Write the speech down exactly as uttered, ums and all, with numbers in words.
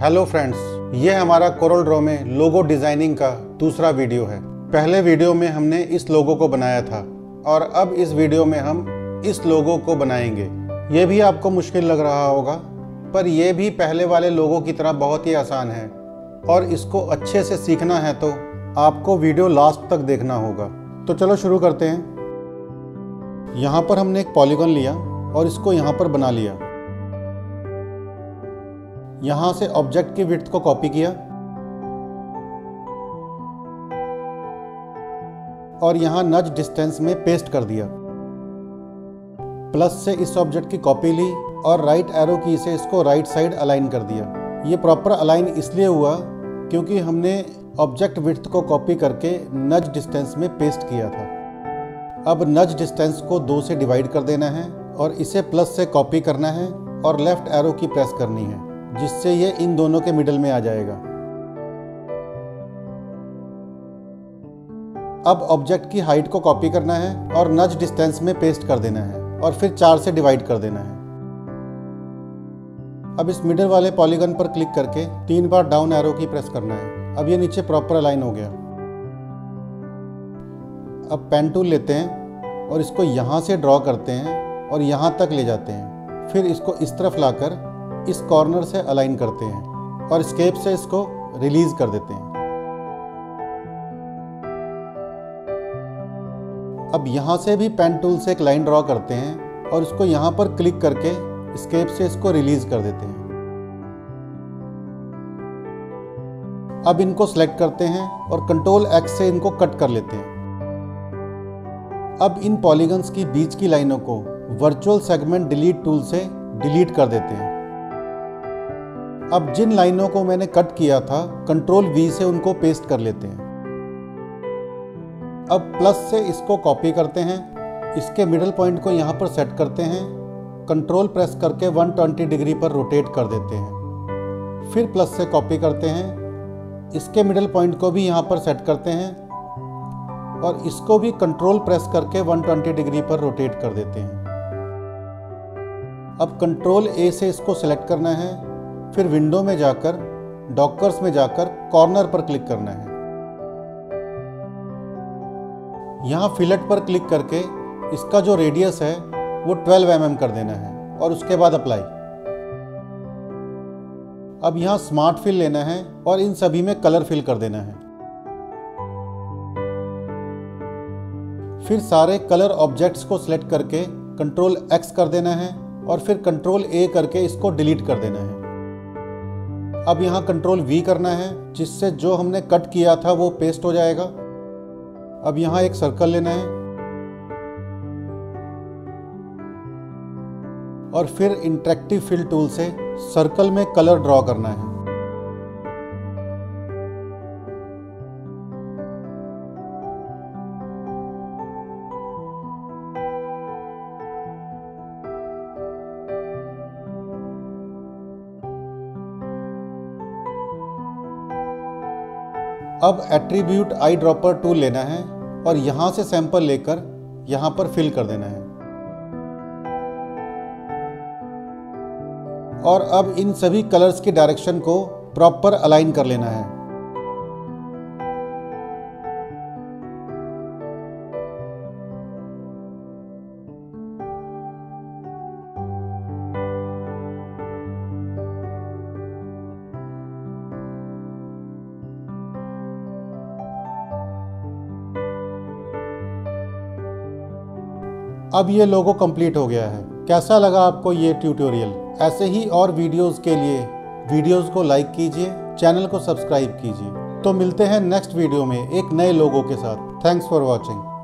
Hello friends, ये हमारा CorelDRAW में लोगो डिजाइनिंग का दूसरा वीडियो है। पहले वीडियो में हमने इस लोगो को बनाया था और अब इस वीडियो में हम इस लोगो को बनाएंगे। ये भी आपको मुश्किल लग रहा होगा, पर यह भी पहले वाले लोगो की तरह बहुत ही आसान है और इसको अच्छे से सीखना है तो आपको वीडियो लास्ट तक देखना होगा। तो चलो शुरू करते हैं। यहाँ पर हमने एक पॉलीगन लिया और इसको यहाँ पर बना लिया। यहाँ से ऑब्जेक्ट की विड्थ को कॉपी किया और यहाँ नज डिस्टेंस में पेस्ट कर दिया। प्लस से इस ऑब्जेक्ट की कॉपी ली और राइट एरो की से इसको राइट साइड अलाइन कर दिया। ये प्रॉपर अलाइन इसलिए हुआ क्योंकि हमने ऑब्जेक्ट विड्थ को कॉपी करके नज डिस्टेंस में पेस्ट किया था। अब नज डिस्टेंस को दो से डिवाइड कर देना है और इसे प्लस से कॉपी करना है और लेफ्ट एरो की प्रेस करनी है, जिससे ये इन दोनों के मिडल में आ जाएगा। अब ऑब्जेक्ट की हाइट को कॉपी करना है और नज डिस्टेंस में पेस्ट कर देना है और फिर चार से डिवाइड कर देना है। अब इस मिडल वाले पॉलीगन पर क्लिक करके तीन बार डाउन एरो की प्रेस करना है। अब ये नीचे प्रॉपर अलाइन हो गया। अब पेन टूल लेते हैं और इसको यहाँ से ड्रॉ करते हैं और यहाँ तक ले जाते हैं। फिर इसको इस तरफ लाकर इस कॉर्नर से अलाइन करते हैं और स्केप से इसको रिलीज कर देते हैं। अब यहाँ से भी पेन टूल से एक लाइन ड्रॉ करते हैं और इसको यहाँ पर क्लिक करके स्केप से इसको रिलीज कर देते हैं। अब इनको सेलेक्ट करते हैं और कंट्रोल एक्स से इनको कट कर लेते हैं। अब इन पॉलीगन्स की बीच की लाइनों को वर्चुअल सेगमेंट डिलीट टूल से डिलीट कर देते हैं। अब जिन लाइनों को मैंने कट किया था कंट्रोल वी से उनको पेस्ट कर लेते हैं। अब प्लस से इसको कॉपी करते हैं, इसके मिडल पॉइंट को यहाँ पर सेट करते हैं, कंट्रोल प्रेस करके एक सौ बीस डिग्री पर रोटेट कर देते हैं। फिर प्लस से कॉपी करते हैं, इसके मिडल पॉइंट को भी यहाँ पर सेट करते हैं और इसको भी कंट्रोल प्रेस करके एक सौ बीस डिग्री पर रोटेट कर देते हैं। अब कंट्रोल ए से इसको सेलेक्ट करना है, फिर विंडो में जाकर डॉकर्स में जाकर कॉर्नर पर क्लिक करना है। यहाँ फिलेट पर क्लिक करके इसका जो रेडियस है वो बारह एम एम कर देना है और उसके बाद अप्लाई। अब यहाँ स्मार्ट फिल लेना है और इन सभी में कलर फिल कर देना है। फिर सारे कलर ऑब्जेक्ट्स को सिलेक्ट करके कंट्रोल एक्स कर देना है और फिर कंट्रोल ए करके इसको डिलीट कर देना है। अब यहाँ कंट्रोल वी करना है, जिससे जो हमने कट किया था वो पेस्ट हो जाएगा। अब यहाँ एक सर्कल लेना है और फिर इंटरेक्टिव फिल टूल से सर्कल में कलर ड्रॉ करना है। अब एट्रीब्यूट आई ड्रॉपर टूल लेना है और यहाँ से सैंपल लेकर यहाँ पर फिल कर देना है। और अब इन सभी कलर्स की डायरेक्शन को प्रॉपर अलाइन कर लेना है। अब ये लोगो कंप्लीट हो गया है। कैसा लगा आपको ये ट्यूटोरियल? ऐसे ही और वीडियोस के लिए वीडियोस को लाइक कीजिए, चैनल को सब्सक्राइब कीजिए। तो मिलते हैं नेक्स्ट वीडियो में एक नए लोगो के साथ। Thanks for watching.